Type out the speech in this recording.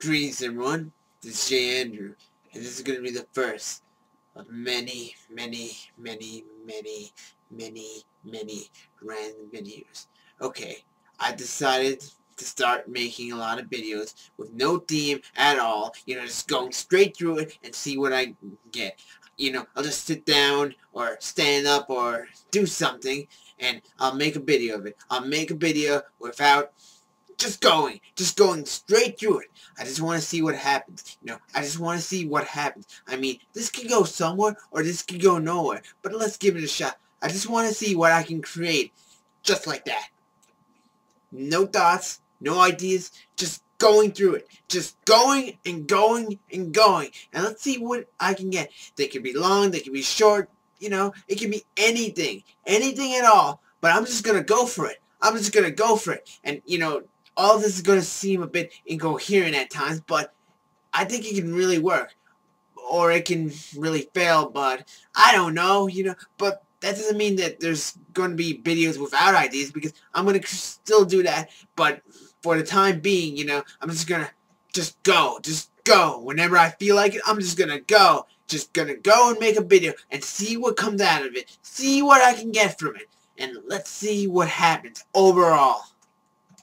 Greetings everyone, this is Jay Andrew, and this is going to be the first of many random videos. Okay, I decided to start making a lot of videos with no theme at all, you know, just going straight through it and see what I get. You know, I'll just sit down or stand up or do something and I'll make a video of it. I'll make a video without just going straight through it. I just want to see what happens. You know, I just want to see what happens. I mean, this could go somewhere or this could go nowhere, but let's give it a shot. I just want to see what I can create just like that. No thoughts, no ideas, just going through it. Just going and going and going. And let's see what I can get. They could be long, they could be short, you know, it can be anything. Anything at all. But I'm just going to go for it. I'm just going to go for it. And, you know, all this is going to seem a bit incoherent at times, but I think it can really work. Or it can really fail, but I don't know, you know. But that doesn't mean that there's going to be videos without ideas, because I'm going to still do that. But for the time being, you know, I'm just going to just go. Whenever I feel like it, I'm just going to go. Just going to go and make a video and see what comes out of it. See what I can get from it. And let's see what happens overall.